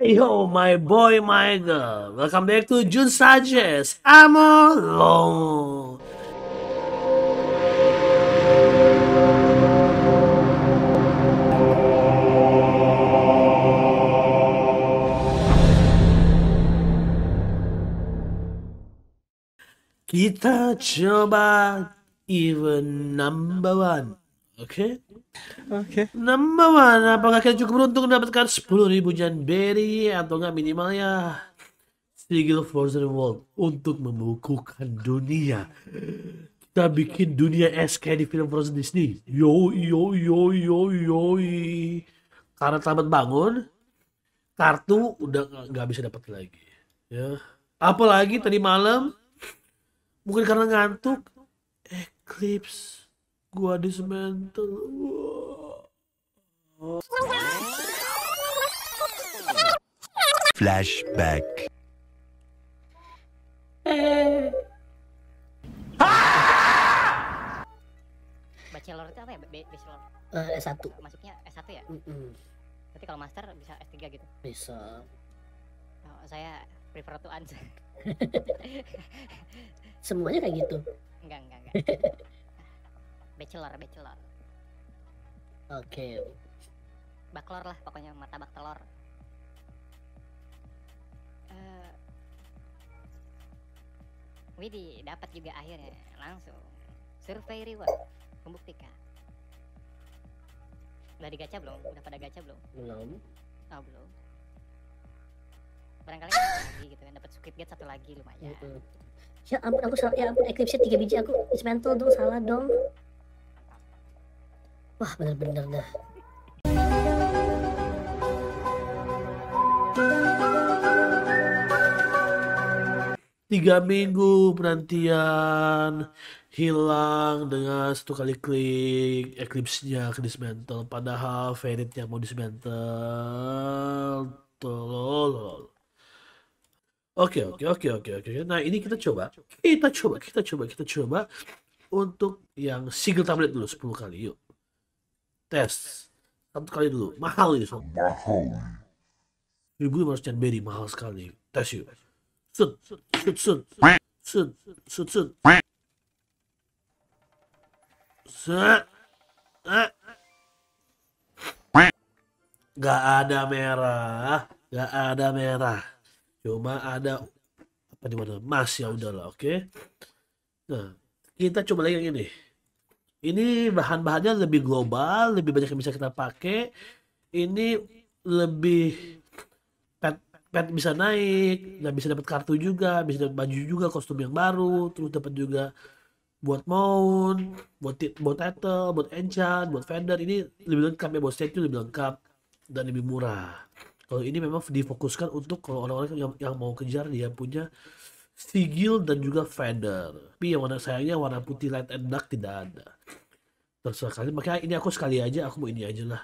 Yo, my boy, my girl. Welcome back to JunsaJS. I'm alone. Kita coba event number one. Oke. Number one, apakah kalian cukup beruntung mendapatkan 10.000 Janberry atau enggak minimalnya Sigil Frozen World untuk membukukan dunia. Kita bikin dunia es kayak di film Frozen Disney. Yo. Karena tamat bangun, kartu udah nggak bisa dapat lagi. Ya, apalagi tadi malam, mungkin karena ngantuk, eclipse. Gua dismantle. Flashback. Bachelor itu apa ya? Bachelor. S1. Masuknya S1 ya? Berarti kalau master bisa S3 gitu. Bisa. Oh, saya prefer to answer. Semuanya kayak gitu. Enggak. Bachelor. Oke. Baklor lah pokoknya, martabak telur. Widih, dapat juga akhirnya langsung. Survei reward membuktikan. Udah digacha belum? Udah pada gacha belum? Belum. Barangkali lagi gitu kan, dapat squid gate satu lagi lumayan. Ya ampun, aku salah. Ya ampun, eclipse 3 biji aku dismantle dong, salah dong. Wah, bener-bener dah. Tiga minggu penantian, hilang dengan 1 kali klik eclipse-nya ke dismantle. Padahal fairy-nya mau dismantle. Tolol. Oke. Nah, ini kita coba untuk yang single tablet dulu 10 kali, yuk. Tes satu kali dulu, mahal ini sob. 1.500 Janberry mahal sekali. Tes yuk. Set. Gak ada merah. Cuma ada apa di mana? Mas, ya udahlah, oke. Nah, kita coba lagi yang ini. Ini bahan-bahannya lebih global, lebih banyak yang bisa kita pakai. Ini lebih pet bisa naik, dan bisa dapat kartu juga, bisa dapat baju juga, kostum yang baru, terus dapat juga buat mount, buat title, buat enchant, buat vendor. Ini lebih lengkap ya, buat statue lebih lengkap dan lebih murah. Kalau ini memang difokuskan untuk kalau orang-orang yang mau kejar dia punya sigil dan juga vendor. Tapi yang warna sayangnya warna putih light and dark tidak ada. Terserah kalian, makanya ini aku sekali aja, aku mau ini aja lah.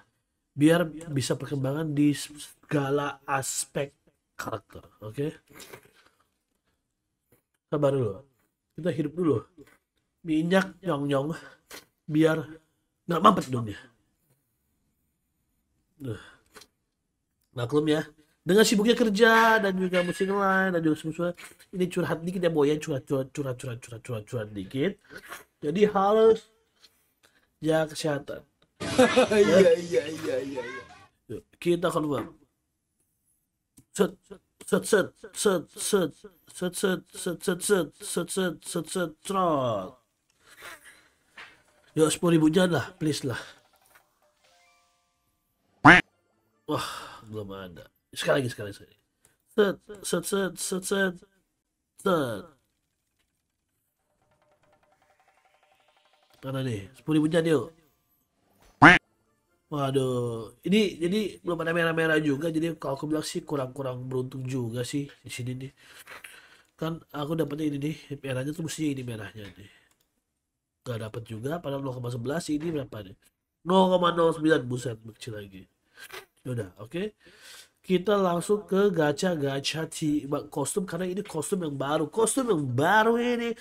Biar bisa perkembangan di segala aspek karakter, oke? Sabar dulu, kita hidup dulu. Minyak nyong-nyong, biar nggak mampet dunia. Maklum ya, dengan sibuknya kerja dan juga musik lain dan juga semua ini curhat dikit ya boy ya, curhat dikit. Jadi harus jaga kesehatan. Iya. Kita keluar. Set. Ya 10.000 jangan lah, please lah. Wah, belum ada. Sekali lagi. Set. Mana nih? 10.000 jadi yuk. Waduh, ini jadi belum ada merah-merah juga, jadi kalau aku bilang sih kurang beruntung juga sih di sini nih. Kan aku dapatnya ini nih, merahnya tuh mesti ini merahnya nih. Gak dapat juga, padahal 0,11 ini berapa nih? 0,09, buset kecil lagi. Udah, oke. Kita langsung ke gacha kostum karena ini kostum yang baru. Kostum yang baru ini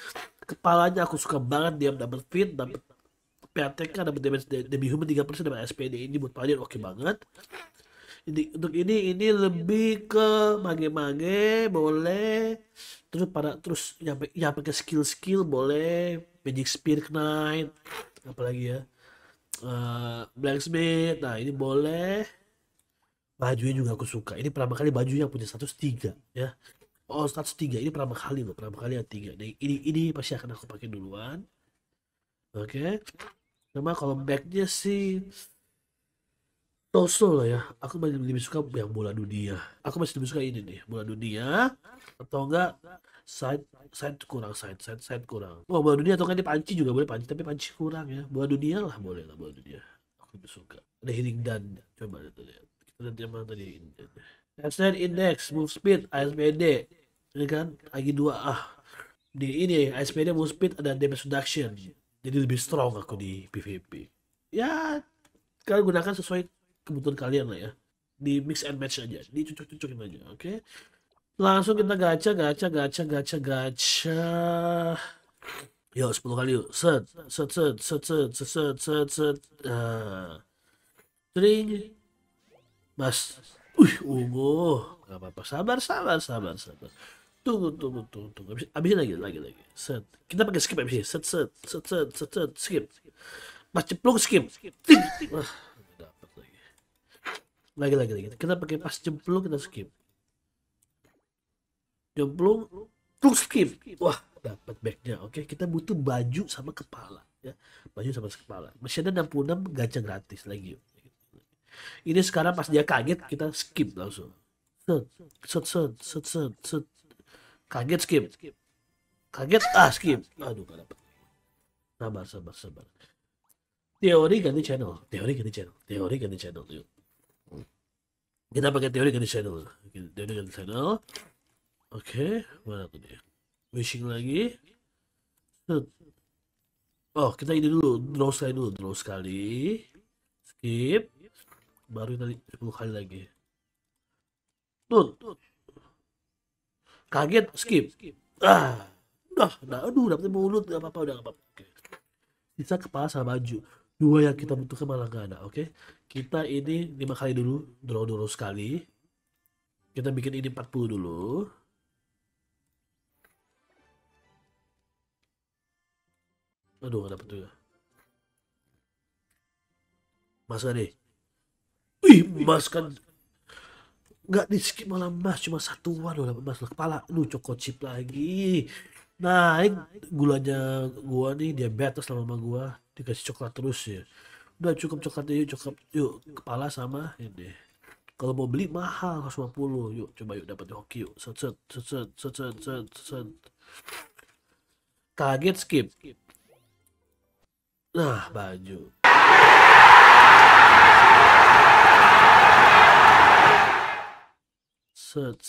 kepalanya aku suka banget, dia dapat fit, dapat PTK, dapat damage demi human 3%, dapat SPD ini buat pelajar oke banget. Untuk ini lebih ke mage-mage boleh, terus nyampe ke skill boleh, magic spear knight, apalagi ya, blacksmith. Nah ini boleh. Bajunya juga aku suka. Ini pertama kali bajunya punya status 3 ya. Oh, status 3 ini pertama kali loh, pertama kali yang 3. Nah, ini pasti akan aku pakai duluan. Oke. Cuma kalau backnya sih so-so lah ya. Aku masih lebih suka yang bola dunia. Aku masih lebih suka ini nih, bola dunia atau enggak side kurang. Oh, bola dunia atau enggak ini panci juga boleh, panci tapi panci kurang ya. Bola dunia lah, boleh lah bola dunia. Aku lebih suka. Ada healing dan coba lihat. Kita lihat yang tadi ini. Abstain index, move speed, ASPD, ini kan lagi 2 di ini ASPD move speed ada damage reduction, jadi lebih strong aku di PvP. Ya kalian gunakan sesuai kebutuhan kalian lah ya, di mix and match aja, di cucuk-cucukin aja, oke? Okay? Langsung kita gacha, yo 10 kali yuk, set, string, mas. Ungu, nggak apa-apa, sabar, tunggu, abisin lagi, set, kita pakai skip abis ini, set, skip, mas ceplok skip, wah, dapat lagi, kita pakai pas cemplung kita skip, cemplung, terus skip, wah, dapat backnya, oke, kita butuh baju sama kepala, ya, masih ada 66 gacha gratis lagi. Ini sekarang pas dia kaget kita skip langsung. Set. Kaget skip. Kaget skip. Aduh gak dapet. Sabar. Teori ganti channel. Yuk. Kita pakai teori ganti channel. Oke, mana tuh dia? Wishing lagi. Set. Oh, kita ini dulu, draw sekali. Skip. Baru tadi 10 kali lagi. Tuh. Kaget, skip. Udah, dapet mulut, gak apa-apa, udah gak apa-apa. Okay. Sisa kepala sama baju. 2 yang kita butuhkan malah gak ada, oke? Okay? Kita ini 5 kali dulu, draw sekali. Kita bikin ini 40 dulu. Aduh, gak dapet juga. Masa deh. Mas kan nggak di skip malah mas cuma satuan loh dapat mas kepala lu cokocip lagi. Nah ini gulanya gua nih diabetes lama gua dikasih coklat terus ya. Udah cukup coklat yuk kepala sama ini. Kalau mau beli mahal 150 yuk coba yuk dapat hoki yuk set. Kaget skip. Nah baju. Set.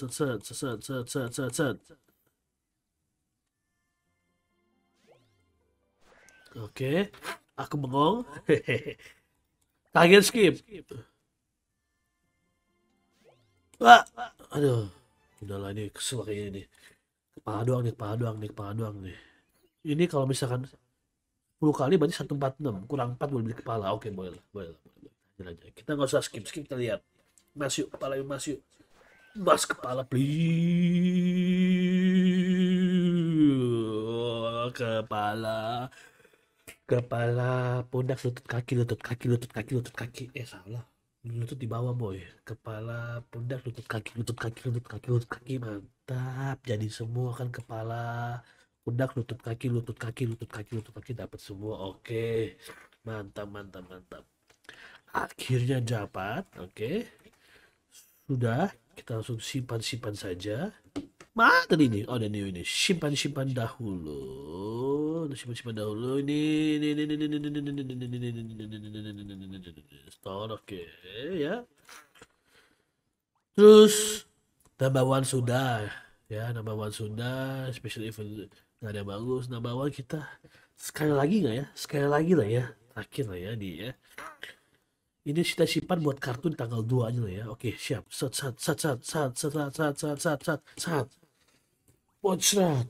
Oke, aku bengong. Kaget skip. Wah, aduh, udahlah ini kesel kayaknya ini. Kepala doang nih. Ini kalau misalkan 10 kali berarti 146 kurang 4 boleh beli kepala. Oke, boleh. Kita nggak usah skip kita lihat. Masuk kepala. Mas kepala please, kepala pundak lutut kaki, salah, lutut di bawah boy, kepala pundak lutut kaki, mantap, jadi semua kan kepala pundak lutut kaki dapat semua, oke, mantap, akhirnya dapat, oke, sudah. Kita langsung simpan saja. Mana ini? Oh, dan ini simpan dahulu. Ini. Store, oke ya. Terus number one sudah. Special event nggak ada bagus. Number one kita sekali lagi lah ya. Terakhir lah ya dia. Ini kita simpan buat kartun tanggal 2 aja lah ya. Oke, siap. Sat. Boncrat.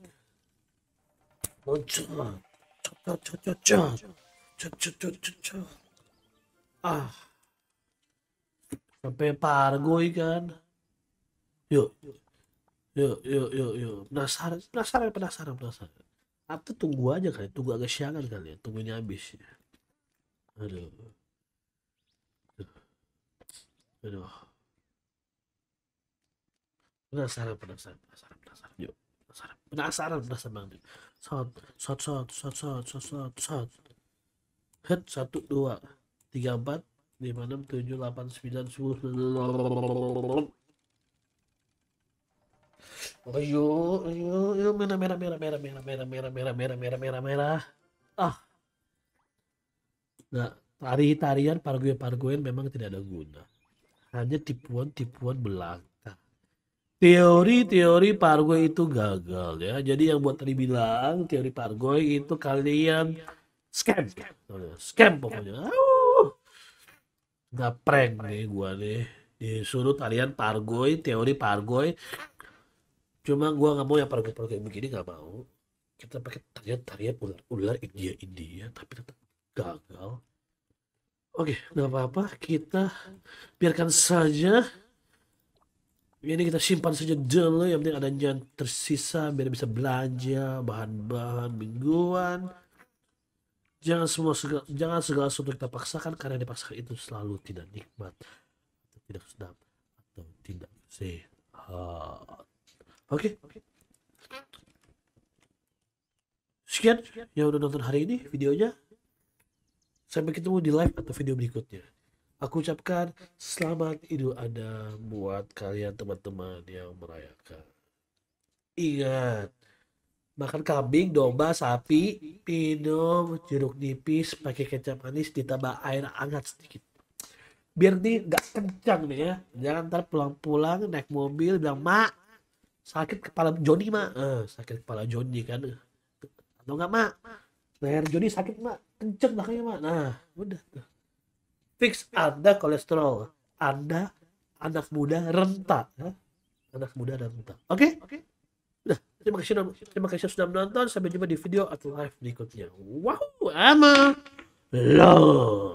sampai pargoy kan. Yuk. Penasaran. Atau tunggu aja kali, tunggu agak siangan kali ya, tunggunya habis. Aduh. Penasaran. Yuk. Penasaran banget. Shot. Head 1 2 3 4 5 6 7 8 9 10. Ayo, merah. Ah, nah, tarian pargoin memang tidak ada guna, hanya tipuan belaka. Teori pargoin itu gagal ya. Jadi yang buat tadi bilang teori pargoin itu kalian scam pokoknya. Nggak prank nih gua nih, disuruh tarian pargoin, teori pargoin. Cuma gue nggak mau yang pargoy begini, nggak mau. Kita pakai tarian ular India tapi tetap gagal. Oke, nggak apa-apa, kita biarkan saja. Ini kita simpan saja dulu, yang penting ada yang tersisa biar bisa belanja bahan-bahan mingguan. Jangan segala sesuatu kita paksakan, karena dipaksakan itu selalu tidak nikmat, tidak sedap, atau tidak sehat. Oke. Sekian yang udah nonton hari ini videonya. Sampai ketemu di live atau video berikutnya. Aku ucapkan selamat Idul Adha buat kalian teman-teman yang merayakan. Ingat, makan kambing, domba, sapi, minum jeruk nipis pakai kecap manis ditambah air hangat sedikit. Biar nih nggak kencang nih ya. Jangan ntar pulang-pulang naik mobil bilang, "Mak, sakit kepala Joni, Mak." Sakit kepala Joni kan. Atau enggak, Mak? Leher Joni sakit, Mak. Kenceng belakangnya, Mak. Nah, udah tuh. Fix Anda kolesterol. Anda anak muda renta. Anak muda renta. Oke? Udah. Terima kasih sudah menonton. Sampai jumpa di video atau live berikutnya. Wow, ama. Love.